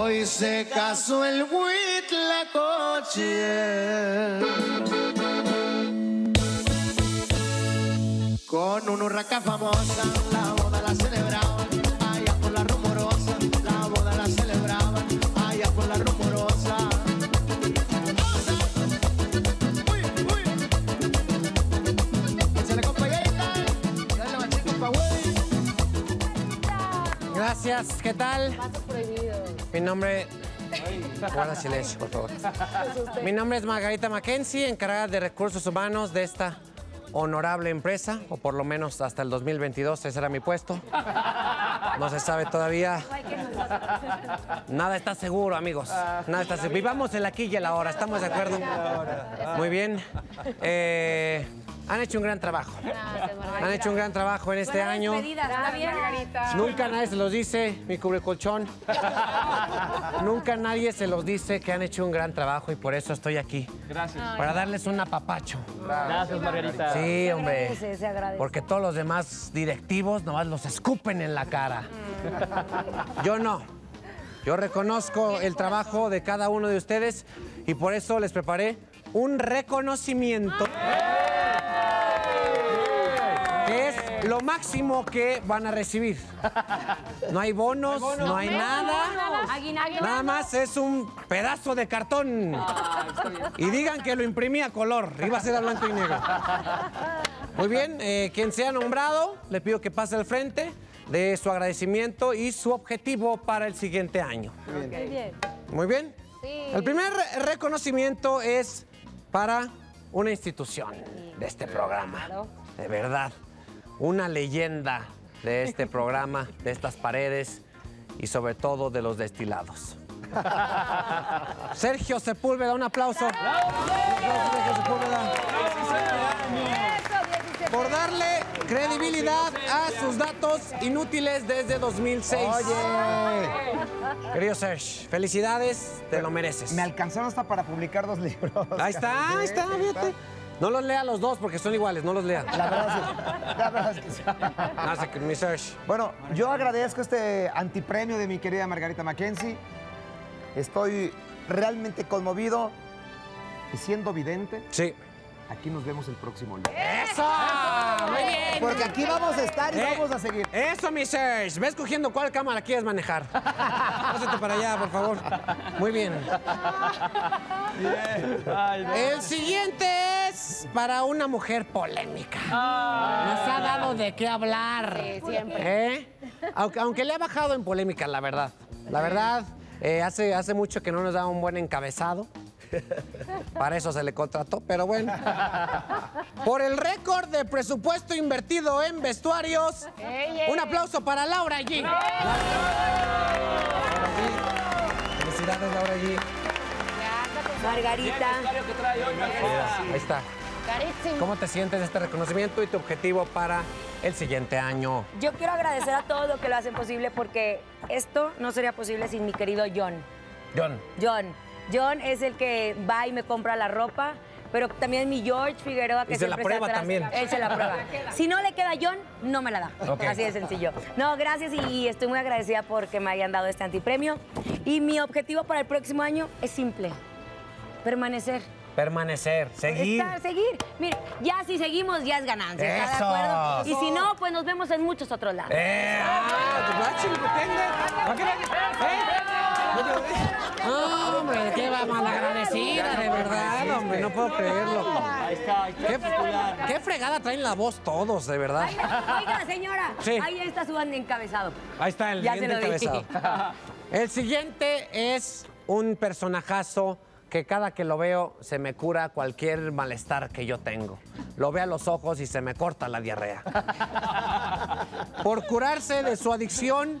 Hoy se casó el Huitlacoche con una urraca famosa. La boda la celebraban allá por la rumorosa. La boda la celebraban allá por la rumorosa. Gracias, ¿qué tal? Paso prohibido. Mi nombre... Guarda silencio, por favor. Mi nombre es Margarita McKenzie, encargada de recursos humanos de esta honorable empresa, o por lo menos hasta el 2022, ese era mi puesto. No se sabe todavía. Nada está seguro, amigos. Nada está seguro. Vivamos el aquí y el ahora, ¿estamos de acuerdo? Muy bien. Han hecho un gran trabajo. Gracias, han hecho un gran trabajo en este año. ¿Está bien? Nunca nadie se los dice, mi cubrecolchón. Nunca nadie se los dice que han hecho un gran trabajo y por eso estoy aquí. Gracias. Para darles un apapacho. Gracias, Margarita. Sí, hombre. Se agradece. Porque todos los demás directivos nomás los escupen en la cara. Yo no. Yo reconozco el trabajo de cada uno de ustedes y por eso les preparé un reconocimiento. Lo máximo que van a recibir. No hay bonos, no hay nada. Nada más es un pedazo de cartón. Y digan que lo imprimí a color. Iba a ser a blanco y negro. Muy bien, quien sea nombrado, le pido que pase al frente de su agradecimiento y su objetivo para el siguiente año. Muy bien. El primer reconocimiento es para una institución de este programa. De verdad. Una leyenda de este programa, de estas paredes y sobre todo de los destilados. Sergio Sepúlveda, un aplauso. ¡Bravo! ¡Bravo, Sergio Sepúlveda! ¡Bravo! Por darle credibilidad a sus datos inútiles desde 2006. Oye. Querido Sergio, felicidades, te lo mereces. Me alcanzaron hasta para publicar 2 libros. Ahí está, fíjate. No los lea los dos porque son iguales, no los lea. La verdad es que sí. No, es que, bueno, yo agradezco este antipremio de mi querida Margarita McKenzie. Estoy realmente conmovido y siendo vidente. Sí. Aquí nos vemos el próximo lunes. ¡Eso! Muy bien. Porque aquí vamos a estar y vamos a seguir. Eso, mi Serge. Ves cogiendo cuál cámara quieres manejar. Pásate para allá, por favor. Muy bien. El siguiente es para una mujer polémica. Nos ha dado de qué hablar. Sí, siempre. Aunque le ha bajado en polémica, la verdad. La verdad, hace mucho que no nos da un buen encabezado. Para eso se le contrató, pero bueno. Por el récord de presupuesto invertido en vestuarios, un aplauso para Laura G. ¡Bravo! Felicidades, Laura G. Margarita. Ahí está. ¿Cómo te sientes de este reconocimiento y tu objetivo para el siguiente año? Yo quiero agradecer a todos los que lo hacen posible porque esto no sería posible sin mi querido John. John es el que va y me compra la ropa, pero también mi George Figueroa que siempre está atrás. Él se la prueba. Si no le queda a John, no me la da. Okay. Así de sencillo. No, gracias y estoy muy agradecida porque me hayan dado este antipremio. Y mi objetivo para el próximo año es simple, permanecer. Permanecer, seguir. Seguir. Mire, ya si seguimos, ya es ganancia. ¿Estás de acuerdo? Y si no, pues nos vemos en muchos otros lados. No, hombre, qué malagradecida, de verdad, hombre, no puedo creerlo. Ahí está, ahí está. Qué fregada traen la voz todos, de verdad. Oiga, señora, ahí está su encabezado. Ahí está el siguiente encabezado. El siguiente es un personajazo que cada que lo veo se me cura cualquier malestar que yo tengo. Lo veo a los ojos y se me corta la diarrea. Por curarse de su adicción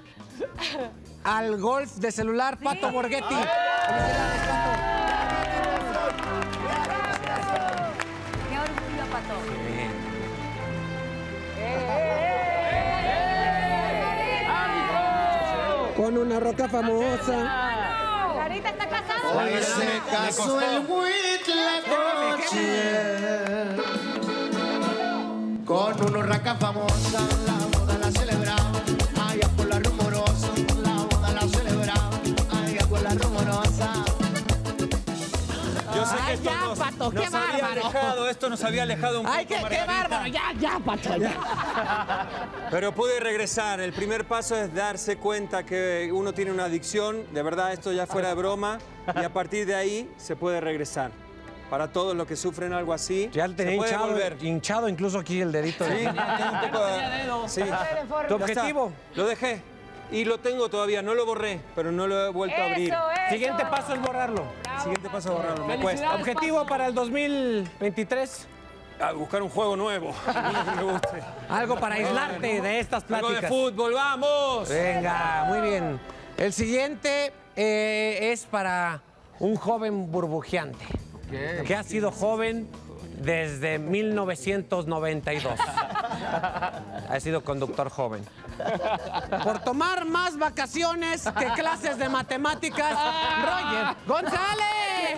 al golf de celular, Pato Borghetti. ¡Felicidades, Pato! ¡Qué orgullo, Pato! Bien. Con una roca famosa. Margarita está casada. Hoy se casó el Huitlacoche con una roca famosa. La boda la celebramos allá por la rumorosa. La boda la celebramos allá por bárbaro, qué bárbaro. Esto nos había alejado un poco, Margarita. Qué bárbaro, ya, Pato, ya. Pero pude regresar. El primer paso es darse cuenta que uno tiene una adicción. De verdad, esto ya fuera de broma. Y a partir de ahí se puede regresar. Para todos los que sufren algo así, ya tenía hinchado incluso aquí el dedito. Sí, tenía un poco de... Sí. ¿Tu objetivo? Lo dejé. Y lo tengo todavía, no lo borré, pero no lo he vuelto a abrir. Siguiente paso es borrarlo. Siguiente paso es borrarlo, me cuesta. ¿Objetivo para el 2023? A buscar un juego nuevo. Algo para aislarte de estas pláticas. Algo de fútbol, ¡vamos! Venga, muy bien. El siguiente es para un joven burbujeante. Que ha sido joven desde 1992. Ha sido conductor joven. Por tomar más vacaciones que clases de matemáticas, Roger González.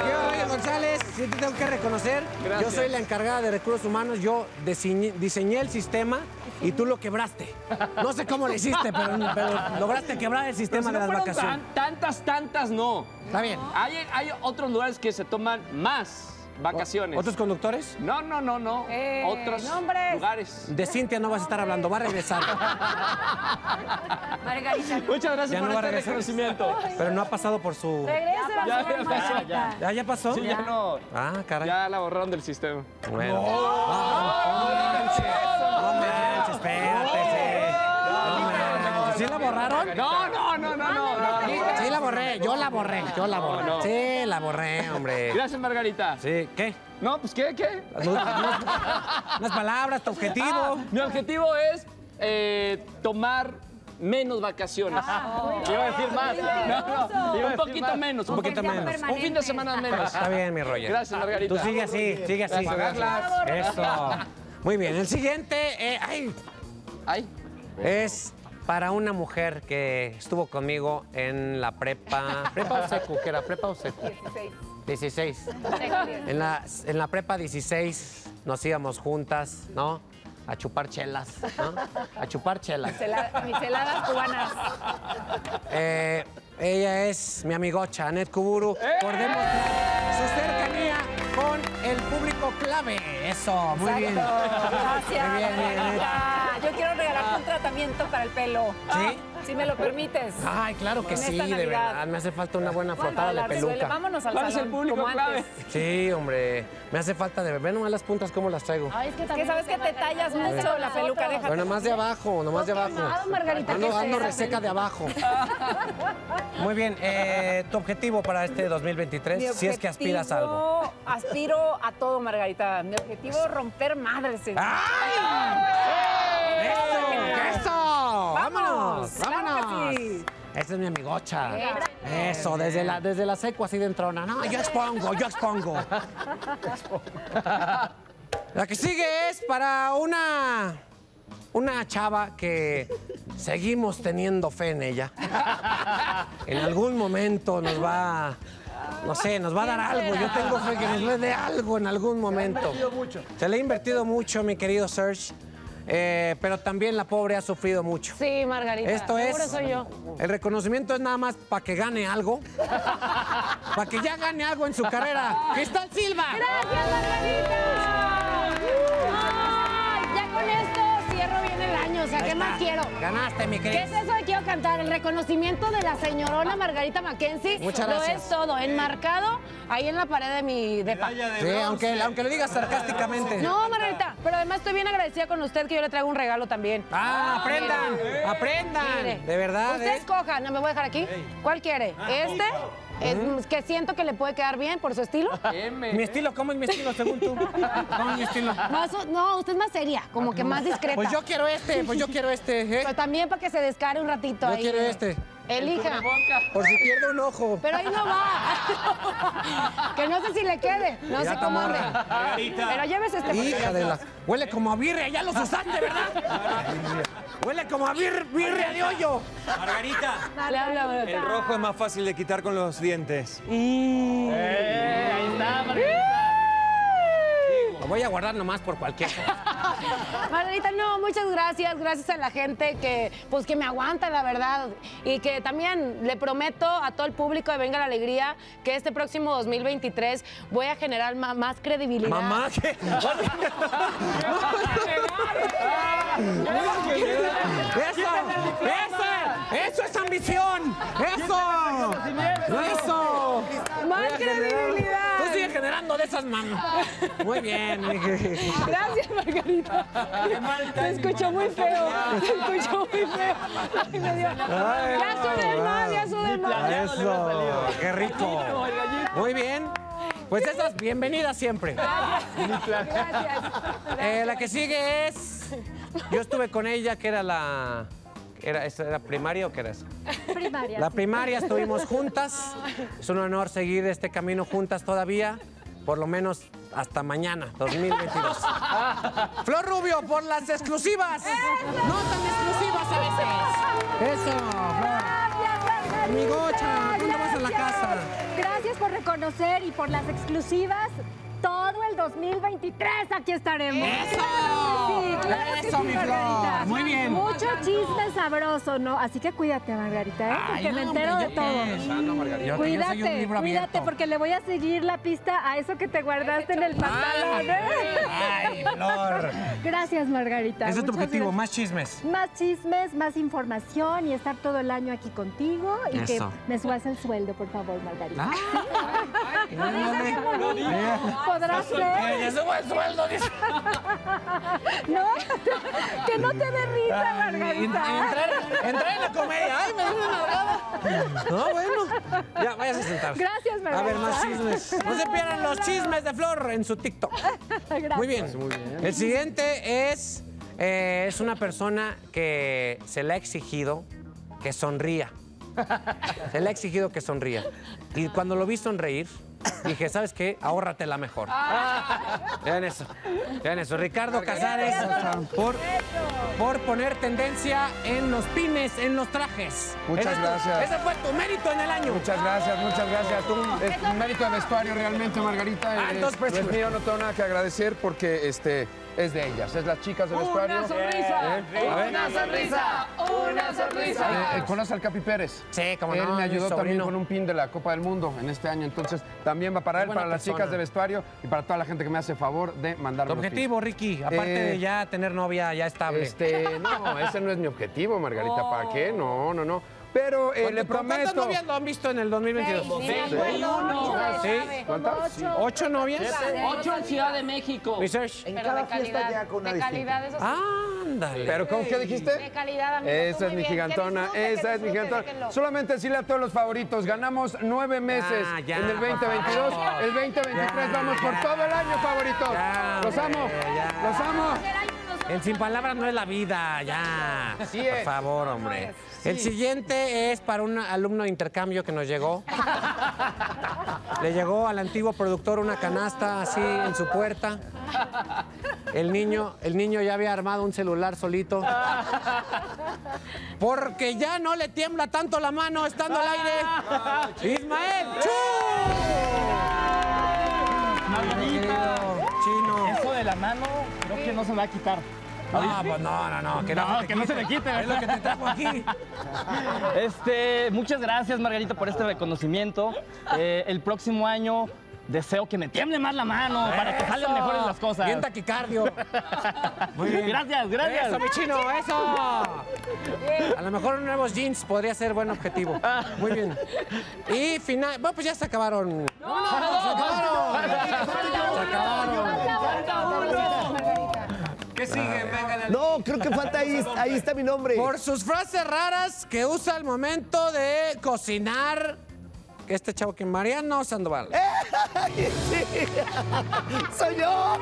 Yo, Roger González, sí te tengo que reconocer. Gracias. Yo soy la encargada de recursos humanos. Yo diseñé el sistema. Y tú lo quebraste. No sé cómo lo hiciste, pero lograste quebrar el sistema de las vacaciones. Tantas no. Está bien. Hay otros lugares que se toman más vacaciones. ¿Otros conductores? No. Otros lugares. De Cintia no vas a estar hablando, va a regresar. Margarita. Muchas gracias por este reconocimiento. Pero no ha pasado por su... ¿Ya pasó? Sí, ya no. Ah, caray. Ya la borraron del sistema. Bueno. ¿Sí la borraron? No. Sí la borré, yo la borré. No. Sí, la borré, hombre. Gracias, Margarita. Sí, ¿qué? No, pues, ¿qué? Unas palabras, tu objetivo. Mi objetivo es tomar menos vacaciones. Iba a decir más. Un poquito menos. Un poquito menos. Un fin de semana menos. Está bien, mi Roger. Gracias, Margarita. Tú sigue así, Eso. Muy bien, el siguiente... Es... Para una mujer que estuvo conmigo en la prepa... ¿Prepa o secu? ¿Qué era? ¿Prepa o secu? 16. En la prepa 16 nos íbamos juntas, ¿no? A chupar chelas, ¿no? A chupar chelas. Micheladas cubanas. Ella es mi amigocha, Annette Cuburu. Por demostrar su cercanía con el público clave. Eso, muy bien. Gracias. Muy bien. Yo quiero regalarte un tratamiento para el pelo. ¿Sí? Si me lo permites. Ay, claro que sí, de verdad. Me hace falta una buena frotada de peluca. Vámonos al salón, el público clave. Sí, hombre. Me hace falta de... Ven nomás las puntas, cómo las traigo. Ay, es que sabes que te tallas mucho la peluca. Déjate. Pero nomás de abajo, nomás de abajo. Ando reseca de abajo. Muy bien. ¿Tu objetivo para este 2023? Si es que aspiras a algo. Aspiro a todo, Margarita. Mi objetivo es romper madres. ¡Ay! ¡Eso! ¡Vámonos! ¡Vámonos! Esa es mi amigocha. Eso, desde la seco así de entrona. No, yo expongo. La que sigue es para una chava que seguimos teniendo fe en ella. En algún momento nos va... No sé, nos va a dar algo. Yo tengo fe que nos dé algo en algún momento. Se le ha invertido mucho. Se le ha invertido mucho, mi querido Serge. Pero también la pobre ha sufrido mucho. Sí, Margarita. Esto es... soy yo. El reconocimiento es nada más para que gane algo. Para que ya gane algo en su carrera. ¡Cristal Silva! ¡Gracias, Margarita! Ya con esto cierro bien el año. O sea, ¿qué más quiero? Ganaste, mi querida. ¿Qué es eso que quiero cantar? El reconocimiento de la señorona Margarita McKenzie. Muchas gracias. Lo es todo, enmarcado ahí en la pared de mi depa. Sí, aunque lo digas sarcásticamente. No, Margarita, pero además estoy bien agradecida con usted que yo le traigo un regalo también. ¡Aprendan! Miren. ¡Aprendan! Miren. De verdad. Ustedes cojan, no me voy a dejar aquí. ¿Cuál quiere? ¿Este? Es que siento que le puede quedar bien por su estilo. ¿Mi estilo? ¿Cómo es mi estilo según tú? ¿Cómo es mi estilo? No, usted es más seria, como que más discreta. Pues yo quiero este, Pero también para que se descare un ratito ahí. Yo quiero este. Elija. Por si pierde un ojo. Pero ahí no va. Que no sé si le quede. No sé cómo ande. Pero llévese este. Hija de la... Huele como a birria. Ya los usaste, ¿verdad? Huele como a birria de hoyo. Margarita. Dale. El rojo es más fácil de quitar con los dientes. Ahí está, Margarita. Lo voy a guardar nomás por cualquier cosa. Margarita, no, muchas gracias. Gracias a la gente que, pues, que me aguanta, la verdad. Y que también le prometo a todo el público de Venga la Alegría que este próximo 2023 voy a generar más credibilidad. ¿Mamá? ¿Qué? ¡Eso es ambición! ¡Eso! ¡Eso! ¡Más credibilidad! Generando de esas manos. Muy bien. Gracias, Margarita. Se escuchó muy feo. Se escuchó muy feo. Ay, me dio. Ya sube el mal, ya sube el mal. Eso. Qué rico. Muy bien. Pues esas, bienvenidas siempre. Gracias. La que sigue es... Yo estuve con ella, que era la... ¿Era primaria o qué era esa? Primaria. La primaria estuvimos juntas. Es un honor seguir este camino juntas todavía, por lo menos hasta mañana, 2022. Flor Rubio, por las exclusivas. ¡Eso! No tan exclusivas a veces. Eso, Flor. Mi gocha, ¿dónde vas a la casa? Gracias por reconocer y por las exclusivas. Todo el 2023 aquí estaremos. ¡Eso! Sí, claro que sí, mi Flor. Muy bien. Mucho chisme sabroso, ¿no? Así que cuídate, Margarita, ¿eh? Porque no, me entero de todo. No, Margarita. Cuídate, cuídate, porque le voy a seguir la pista a eso que te guardaste en el pantalón, ¿eh? ¡Ay, Flor! Gracias, Margarita. Ese es tu objetivo, gracias. Más chismes. Más chismes, más información y estar todo el año aquí contigo. Y eso. Que me subas el sueldo, por favor, Margarita. ¡Ay, no! ¿Podrás ser? ¡Que suba el sueldo! Dice. No, que no te dé risa, Margarita. Entrar en la comedia. ¡Ay, me dio una ladrada! No, bueno. Ya, vayas a sentar. Gracias, Margarita. A ver, más chismes. No se pierdan los chismes de Flor en su TikTok. Gracias. Muy bien. El siguiente es una persona que se le ha exigido que sonría. Se le ha exigido que sonría. Y cuando lo vi sonreír... Dije, ¿sabes qué? Ahórratela mejor. Vean eso. Vean eso. Ricardo Casares, por poner tendencia en los pines, en los trajes. Muchas gracias. Ese fue tu mérito en el año. Muchas gracias, muchas gracias. Es un mérito de vestuario realmente, Margarita. Es mío, no tengo nada que agradecer porque es de ellas, es las chicas del vestuario. ¡Una sonrisa! ¡Una sonrisa! ¡Una sonrisa! ¿Conoces al Capi Pérez? Sí, como no. Él me ayudó también con un pin de la Copa del Mundo en este año, entonces... También va para él, para las chicas de vestuario y para toda la gente que me hace favor de mandarme. ¿Tu objetivo, Ricky? Aparte de ya tener novia ya estable. No, ese no es mi objetivo, Margarita. ¿Para qué? No, no, no. Pero le prometo... ¿Cuántas novias lo han visto en el 2022? ¿Sí? ¿Cuántas? ¿8 novias? 8 en Ciudad de México. Research. En cada fiesta ya con una distinta. Ándale. ¿Pero con qué dijiste? De calidad, amigo. Esa es mi gigantona. Esa es mi gigantona. Solamente decirle a todos los favoritos. Ganamos 9 meses en el 2022. El 2023 vamos por todo el año, favoritos. Los amo. Los amo. El sin palabras no es la vida, ya. Sí es. Por favor, hombre. Sí. El siguiente es para un alumno de intercambio que nos llegó. Le llegó al antiguo productor una canasta así en su puerta. El niño ya había armado un celular solito. Porque ya no le tiembla tanto la mano estando al aire. ¡Ismael Chú! Chino. Eso de la mano creo que no se va a quitar. No, pues no, que no, que no se le quite. Es lo que te trajo aquí. Muchas gracias, Margarita, por este reconocimiento. El próximo año deseo que me tiemble más la mano para que salen mejores las cosas. Bien taquicardio. Muy bien. Gracias, gracias. Eso, mi chino, eso. A lo mejor nuevos jeans podría ser buen objetivo. Muy bien. Y final... Bueno, pues ya se acabaron. ¿Qué sigue? No, creo que falta ahí está mi nombre. Por sus frases raras que usa al momento de cocinar, este chavo que Mariano Sandoval. ¡Sí! ¡Soy yo!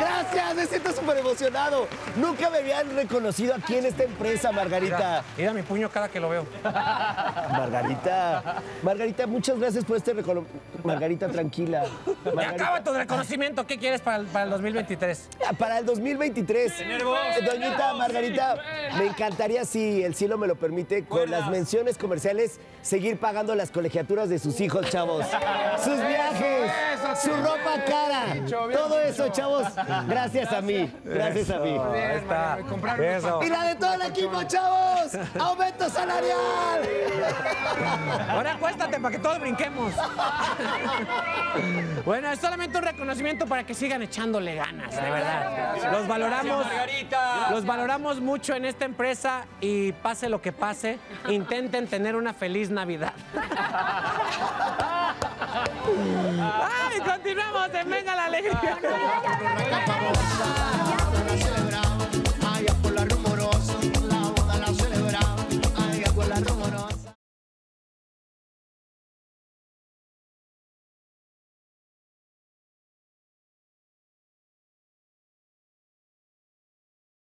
Gracias, me siento súper emocionado. Nunca me habían reconocido aquí en esta empresa, Margarita. Mira mi puño cada que lo veo. Margarita, muchas gracias por este reconocimiento. Margarita, tranquila. Me acaba tu reconocimiento. ¿Qué quieres para el 2023? Para el 2023. Doñita Margarita, me encantaría, si el cielo me lo permite, con las menciones comerciales, seguir pagando las colegiaturas de sus hijos, chavos. sus viajes, su ropa cara, todo eso, chavos, gracias a mí, gracias a mí. Ahí está. Y la de todo el equipo, chavos, aumento salarial. Ahora acuéstate para que todos brinquemos. Bueno, es solamente un reconocimiento para que sigan echándole ganas, de verdad. Los valoramos mucho en esta empresa y pase lo que pase, intenten tener una feliz Navidad. ¡Ay! Continuamos en Venga la Alegría.